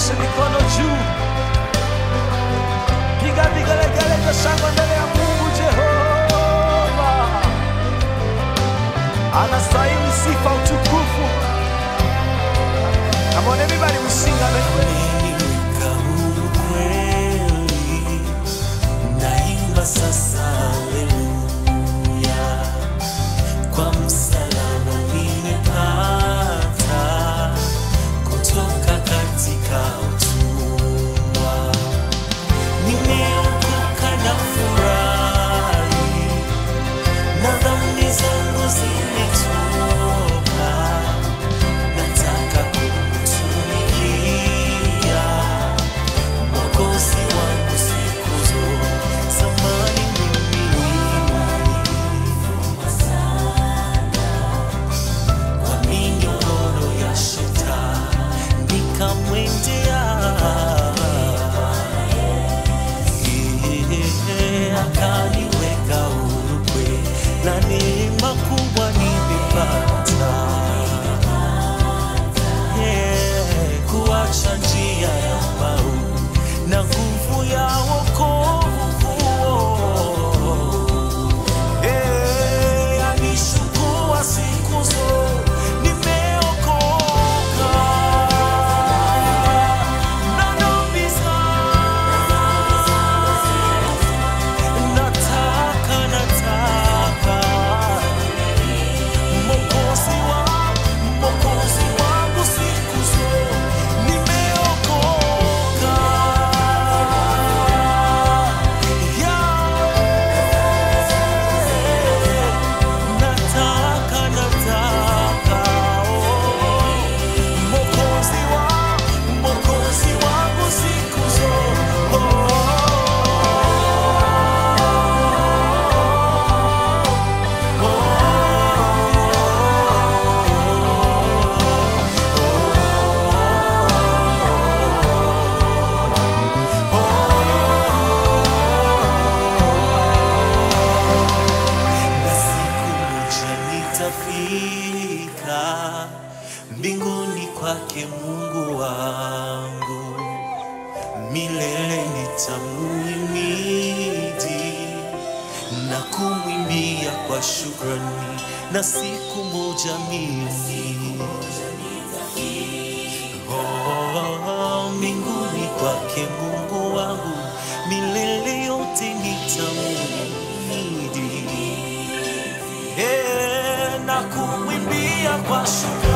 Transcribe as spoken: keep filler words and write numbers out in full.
se riconosciù. Diga, diga le galette, sa quando le amumu Jehova. Anastaimu sifa utukufu. Come on everybody, we sing amen. Naimba sasa haleluya kwa msalaba nimepata kutoka katika utumwa, nimeokoka na furahi na dhambi zangu zimetoka, nataka kumtumikia Mwokozi wangu siku zote. Hey, nakuimbia kwa shukrani.